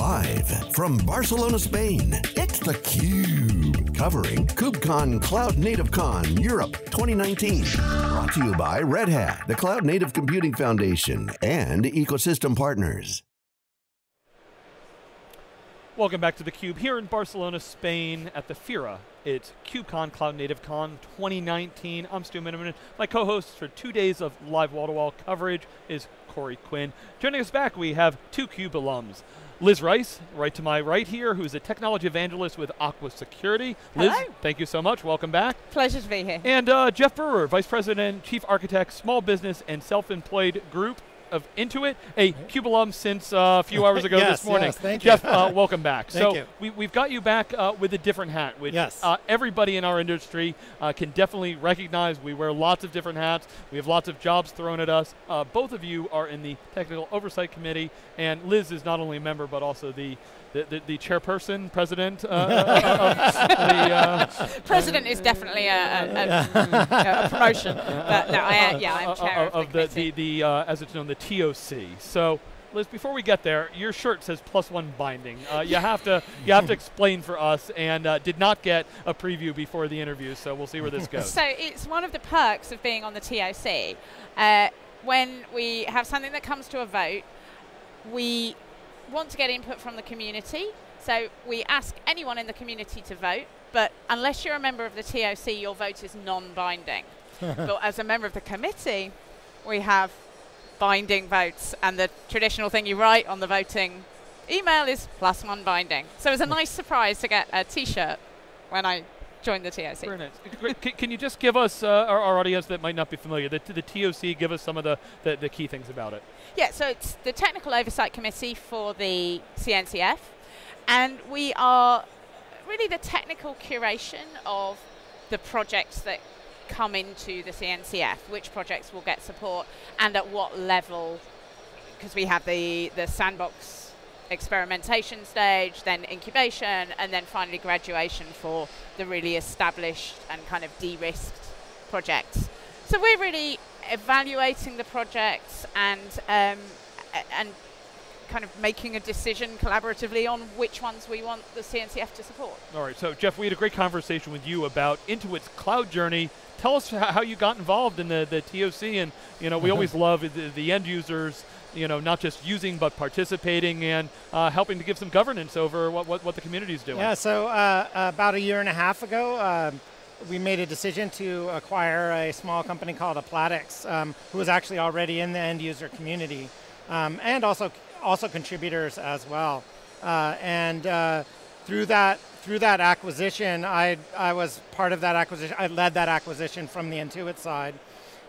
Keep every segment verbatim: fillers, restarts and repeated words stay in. Live from Barcelona, Spain, it's theCUBE, covering KubeCon CloudNativeCon Europe twenty nineteen. Brought to you by Red Hat, the Cloud Native Computing Foundation, and ecosystem partners. Welcome back to theCUBE here in Barcelona, Spain at the Fira. It's KubeCon CloudNativeCon twenty nineteen. I'm Stu Miniman. My co-hosts for two days of live wall-to-wall coverage is Corey Quinn. Joining us back, we have two CUBE alums. Liz Rice, right to my right here, who's a technology evangelist with Aqua Security. Liz, hello. Thank you so much, welcome back. Pleasure to be here. And uh, Jeff Brewer, Vice President, Chief Architect, Small Business and Self-Employed Group of Intuit, a CUBE alum since uh, a few hours ago yes, this morning. Yes, thank Jeff, you. uh, welcome back. Thank so you. We, we've got you back uh, with a different hat, which yes. uh, everybody in our industry uh, can definitely recognize. We wear lots of different hats. We have lots of jobs thrown at us. Uh, both of you are in the Technical Oversight Committee, and Liz is not only a member, but also the The, the, the chairperson, president, uh, uh, of the... Uh, president is definitely a, a, a, a promotion, but no, I, yeah, I'm chair of, of the, the, the uh, as it's known, the T O C. So, Liz, before we get there, your shirt says plus one binding. Uh, you have to you have to explain for us, and uh, did not get a preview before the interview, so we'll see where this goes. So, it's one of the perks of being on the T O C. Uh, when we have something that comes to a vote, we want to get input from the community, so we ask anyone in the community to vote, but unless you're a member of the T O C, your vote is non-binding. But as a member of the committee, we have binding votes, and the traditional thing you write on the voting email is plus one binding. So it was a nice surprise to get a t-shirt when I join the T O C. Very nice. Great. Can, can you just give us, uh, our, our audience that might not be familiar, the, the T O C, give us some of the, the, the key things about it. Yeah, so it's the Technical Oversight Committee for the C N C F, and we are really the technical curation of the projects that come into the C N C F, which projects will get support and at what level, because we have the, the sandbox experimentation stage, then incubation, and then finally graduation for the really established and kind of de-risked projects. So we're really evaluating the projects and um, and kind of making a decision collaboratively on which ones we want the C N C F to support. All right, so Jeff, we had a great conversation with you about Intuit's cloud journey. Tell us how you got involved in the, the T O C, and you know we always love the, the end users, you know, not just using but participating and uh, helping to give some governance over what, what, what the community's doing. Yeah, so uh, about a year and a half ago, uh, we made a decision to acquire a small company called Appladex, um, who was actually already in the end user community, um, and also also contributors as well. Uh, and uh, through that through that acquisition, I, I was part of that acquisition, I led that acquisition from the Intuit side.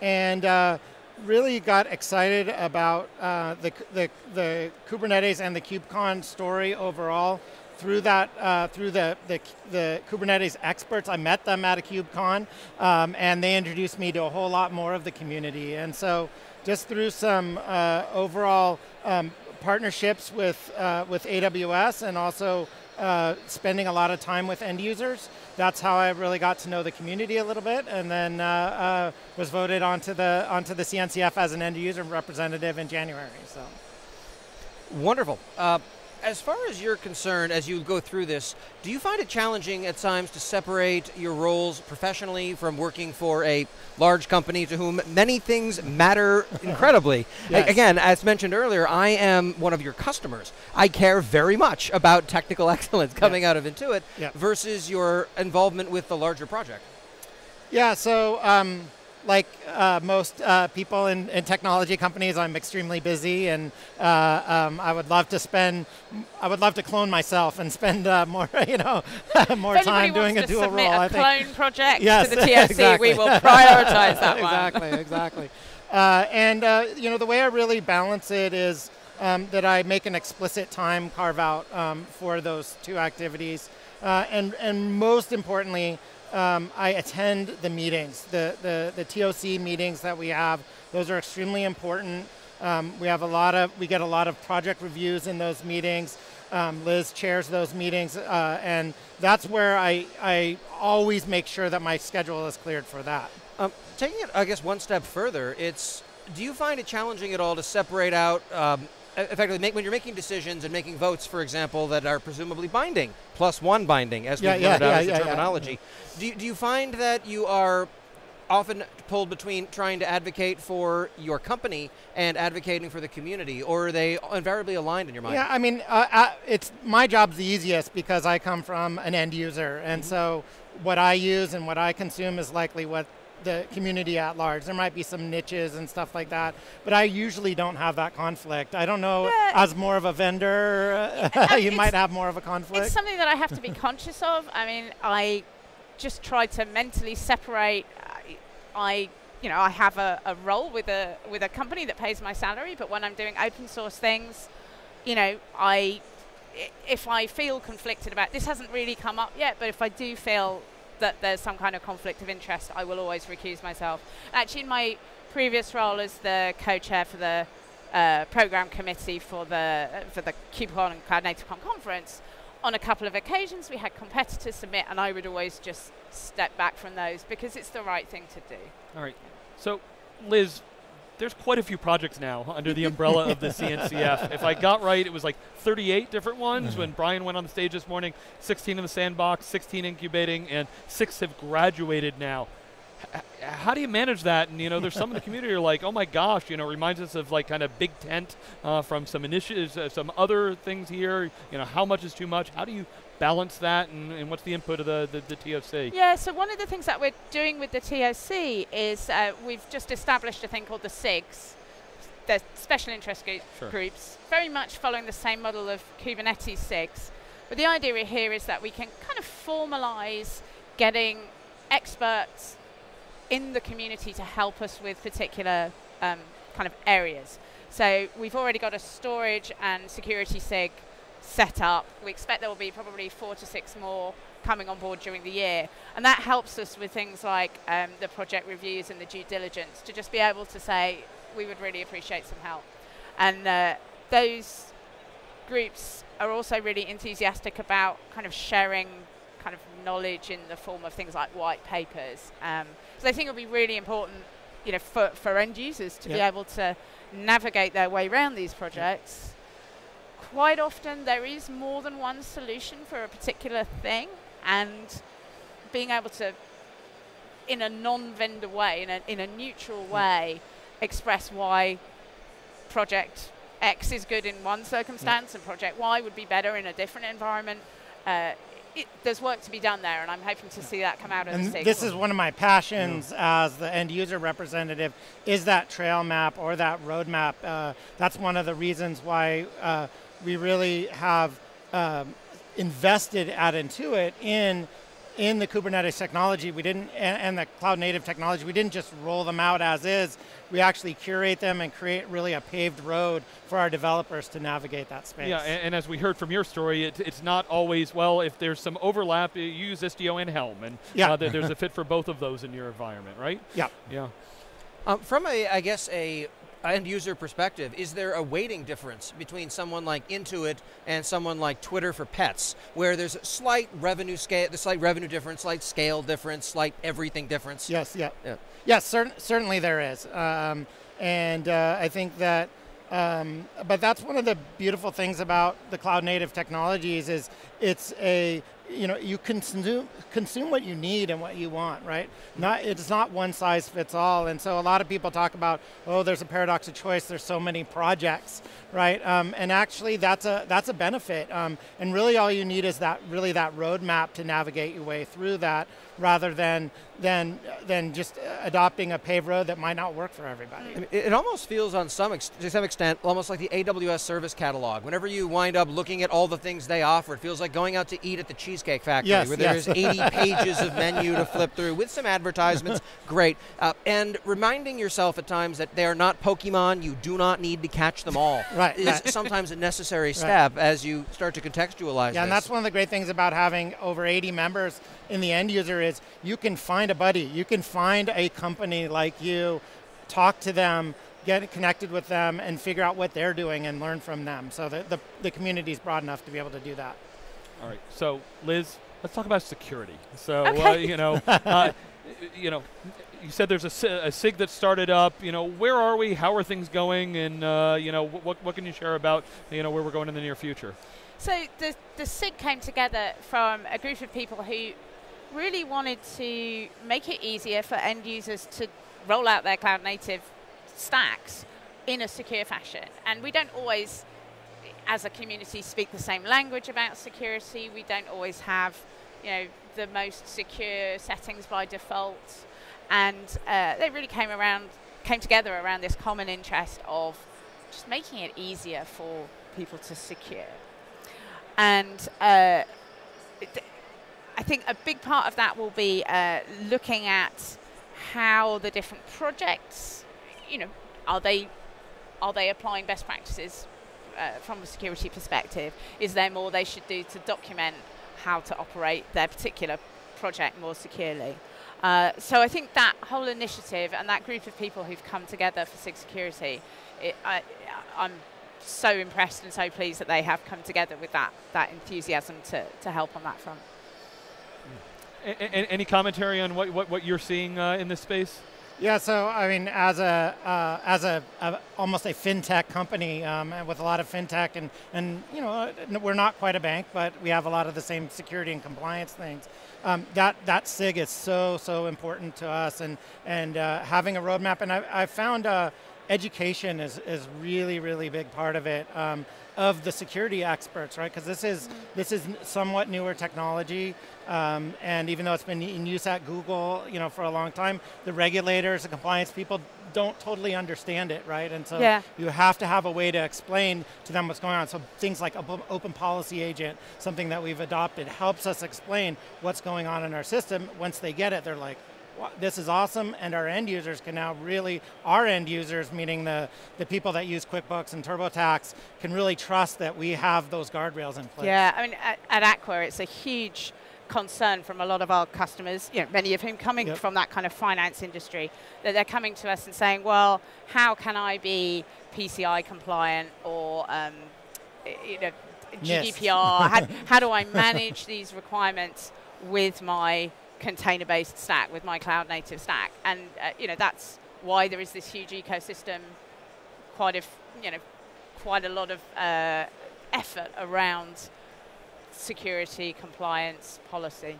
And uh, really got excited about uh, the, the, the Kubernetes and the KubeCon story overall. Through that, uh, through the, the, the Kubernetes experts, I met them at a KubeCon, um, and they introduced me to a whole lot more of the community. And so just through some uh, overall um, partnerships with, uh, with A W S, and also uh, spending a lot of time with end users, that's how I really got to know the community a little bit, and then uh, uh, was voted onto the onto the C N C F as an end user representative in January. So, wonderful. Uh, as far as you're concerned, as you go through this, do you find it challenging at times to separate your roles professionally from working for a large company to whom many things matter incredibly? Yes. Again, as mentioned earlier, I am one of your customers. I care very much about technical excellence coming yes. out of Intuit yep. versus your involvement with the larger project. Yeah, so um, like uh, most uh, people in, in technology companies, I'm extremely busy, and uh, um, I would love to spend, I would love to clone myself and spend uh, more, you know, more if time doing a dual role. A I think clone project yes, to the T S C, exactly. We will prioritize that exactly, one. Exactly, exactly. Uh, and uh, you know, the way I really balance it is um, that I make an explicit time carve out um, for those two activities, uh, and and most importantly, Um, I attend the meetings, the, the, the T O C meetings that we have. Those are extremely important. Um, we have a lot of, we get a lot of project reviews in those meetings. Um, Liz chairs those meetings, uh, and that's where I, I always make sure that my schedule is cleared for that. Um, taking it, I guess, one step further, it's, do you find it challenging at all to separate out um, effectively, make, when you're making decisions and making votes, for example, that are presumably binding, plus one binding, as yeah, we've yeah, learned yeah, out yeah, as yeah, the terminology, yeah. do, you, do you find that you are often pulled between trying to advocate for your company and advocating for the community, or are they invariably aligned in your mind? Yeah, I mean, uh, I, it's my job's the easiest because I come from an end user, and mm-hmm. so what I use and what I consume is likely what the community at large. There might be some niches and stuff like that, but I usually don't have that conflict. I don't know, yeah. as more of a vendor, yeah, you might have more of a conflict. It's something that I have to be conscious of. I mean, I just try to mentally separate. I, I you know, I have a, a role with a, with a company that pays my salary, but when I'm doing open source things, you know, I, if I feel conflicted about, this hasn't really come up yet, but if I do feel that there's some kind of conflict of interest, I will always recuse myself. Actually, in my previous role as the co-chair for the uh, program committee for the uh, for the KubeCon and CloudNativeCon conference, on a couple of occasions we had competitors submit, and I would always just step back from those because it's the right thing to do. All right. So, Liz, there's quite a few projects now under the umbrella of the C N C F. If I got right, it was like thirty-eight different ones. Mm-hmm. When Brian went on the stage this morning, sixteen in the sandbox, sixteen incubating, and six have graduated now. H- how do you manage that? And you know, there's some in the community who are like, oh my gosh, you know, reminds us of like kind of Big Tent uh, from some initiatives, uh, some other things here. You know, how much is too much? How do you balance that, and, and what's the input of the, the, the T O C? Yeah, so one of the things that we're doing with the T O C is uh, we've just established a thing called the S I Gs, the Special Interest Group sure. Groups, very much following the same model of Kubernetes S I Gs. But the idea here is that we can kind of formalize getting experts in the community to help us with particular um, kind of areas. So we've already got a storage and security S I G set up. We expect there will be probably four to six more coming on board during the year. And that helps us with things like um, the project reviews and the due diligence to just be able to say, we would really appreciate some help. And uh, those groups are also really enthusiastic about kind of sharing kind of knowledge in the form of things like white papers. Um, so I think it'll be really important, you know, for, for end users to yep. be able to navigate their way around these projects. Yep. Quite often there is more than one solution for a particular thing, and being able to, in a non-vendor way, in a, in a neutral way, mm. express why project X is good in one circumstance mm. and project Y would be better in a different environment. Uh, it, there's work to be done there, and I'm hoping to see that come out of and the sequel. This is one of my passions yeah. as the end user representative, is that trail map or that roadmap. Uh, that's one of the reasons why uh, we really have um, invested at Intuit in in the Kubernetes technology. We didn't, and, and the cloud native technology, we didn't just roll them out as is. We actually curate them and create really a paved road for our developers to navigate that space. Yeah, and, and as we heard from your story, it, it's not always, well, if there's some overlap, you use Istio and Helm, and yeah. uh, th there's a fit for both of those in your environment, right? Yeah. Yeah. Um, from a, I guess, a, end user perspective, is there a weighting difference between someone like Intuit and someone like Twitter for pets, where there's a slight revenue scale, the slight revenue difference, slight scale difference, slight everything difference? Yes, yeah, yeah. yes, cer certainly there is, um, and uh, I think that. Um, but that's one of the beautiful things about the cloud native technologies is it's a, you know, you consume, consume what you need and what you want, right? Not, it's not one size fits all, and so a lot of people talk about, oh, there's a paradox of choice, there's so many projects, right? Um, and actually that's a, that's a benefit, um, and really all you need is that, really that roadmap to navigate your way through that, rather than, than, than just adopting a paved road that might not work for everybody. I mean, it almost feels on some ex to some extent almost like the A W S service catalog. Whenever you wind up looking at all the things they offer, it feels like going out to eat at the Cheesecake Factory, yes, where yes. there's eighty pages of menu to flip through with some advertisements, great. Uh, and reminding yourself at times that they are not Pokemon, you do not need to catch them all. Right, is right. sometimes a necessary step right. as you start to contextualize. Yeah, this. And that's one of the great things about having over eighty members in the end user is you can find a buddy, you can find a company like you, talk to them, get connected with them, and figure out what they're doing and learn from them. So the, the, the community is broad enough to be able to do that. All right, so Liz, Let's talk about security. So okay. uh, you know, uh, you know, you said there's a, a S I G that started up. You know, where are we? How are things going? And uh, you know, what what can you share about you know where we're going in the near future? So the the S I G came together from a group of people who really wanted to make it easier for end users to roll out their cloud native stacks in a secure fashion. And we don't always, as a community, speak the same language about security. We don't always have, you know, the most secure settings by default. And uh, they really came around, came together around this common interest of just making it easier for people to secure. And uh, it, I think a big part of that will be uh, looking at how the different projects, you know, are they are they applying best practices uh, from a security perspective? Is there more they should do to document how to operate their particular project more securely? Uh, so I think that whole initiative and that group of people who've come together for S I G security, it, I, I'm so impressed and so pleased that they have come together with that that enthusiasm to to help on that front. A any commentary on what, what, what you're seeing uh, in this space? Yeah, so I mean, as a uh, as a, a almost a fintech company um, with a lot of fintech, and and you know, we're not quite a bank, but we have a lot of the same security and compliance things. Um, that that S I G is so so important to us, and and uh, having a roadmap. And I I found uh, education is is really really big part of it. Um, of the security experts, right? Because this is this is somewhat newer technology, um, and even though it's been in use at Google, you know, for a long time, the regulators, the compliance people don't totally understand it, right? And so yeah. you have to have a way to explain to them what's going on. So things like Open Policy Agent, something that we've adopted, helps us explain what's going on in our system. Once they get it, they're like, this is awesome, and our end users can now really, our end users, meaning the, the people that use QuickBooks and TurboTax, can really trust that we have those guardrails in place. Yeah, I mean, at, at Aqua, it's a huge concern from a lot of our customers, you know, many of whom coming yep. from that kind of finance industry, that they're coming to us and saying, well, how can I be P C I compliant or um, you know, G D P R? Yes. how, how do I manage these requirements with my container-based stack, with my cloud-native stack? And uh, you know, that's why there is this huge ecosystem, quite a you know, quite a lot of uh, effort around security, compliance, policy.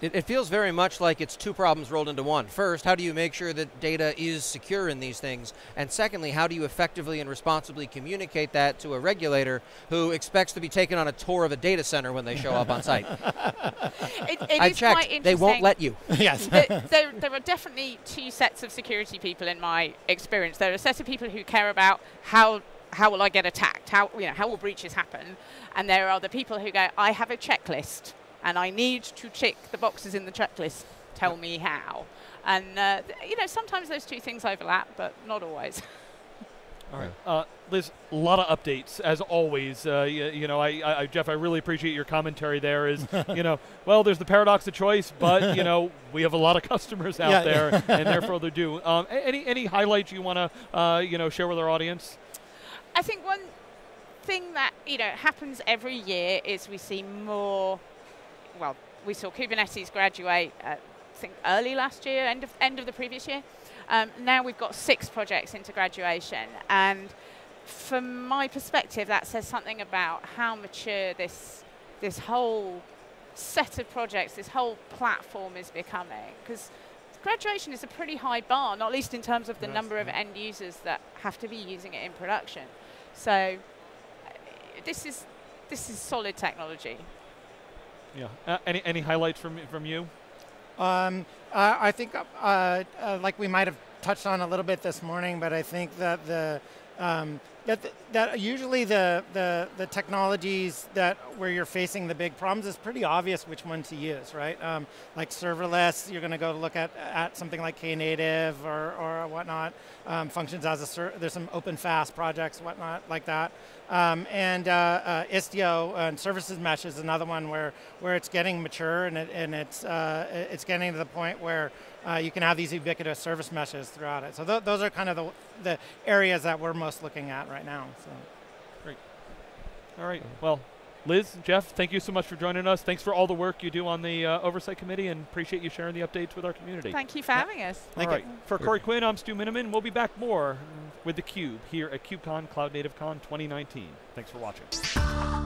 It, it feels very much like it's two problems rolled into one. First, how do you make sure that data is secure in these things? And secondly, how do you effectively and responsibly communicate that to a regulator who expects to be taken on a tour of a data center when they show up on site? It, it I checked, they won't let you. Yes. there, there, there are definitely two sets of security people in my experience. There are a set of people who care about how how will I get attacked, how, you know, how will breaches happen? And there are the people who go, I have a checklist, and I need to check the boxes in the checklist. Tell me how. And uh, you know, sometimes those two things overlap, but not always. All right, uh, Liz, a lot of updates as always. Uh, you, you know, I, I, Jeff, I really appreciate your commentary. There is, you know, well, there's the paradox of choice, but you know, we have a lot of customers out yeah, there, yeah. and therefore they do. Um, any any highlights you want to, uh, you know, share with our audience? I think one thing that you know happens every year is we see more. Well, we saw Kubernetes graduate, uh, I think early last year, end of, end of the previous year. Um, now we've got six projects into graduation. And from my perspective, that says something about how mature this, this whole set of projects, this whole platform is becoming. Because graduation is a pretty high bar, not least in terms of the That's number of end users that have to be using it in production. So uh, this is, this is solid technology. Yeah. Uh, any any highlights from from you? Um, uh, I think uh, uh, like we might have touched on a little bit this morning, but I think that the um, that the, that usually the, the the technologies that where you're facing the big problems is pretty obvious which one to use, right? Um, like serverless, you're going to go look at at something like Knative or or whatnot. Um, functions as a ser there's some OpenFaaS projects, whatnot like that. Um, and uh, uh, Istio and services mesh is another one where where it's getting mature and it, and it's uh, it's getting to the point where uh, you can have these ubiquitous service meshes throughout it. So th those are kind of the the areas that we're most looking at right now. So. Great. All right. Well, Liz, Jeff, thank you so much for joining us. Thanks for all the work you do on the uh, Oversight Committee, and appreciate you sharing the updates with our community. Thank you for having yeah. us. Thank all you. Right. For Corey Quinn, I'm Stu Miniman. We'll be back more with theCUBE here at KubeCon CloudNativeCon twenty nineteen. Thanks for watching.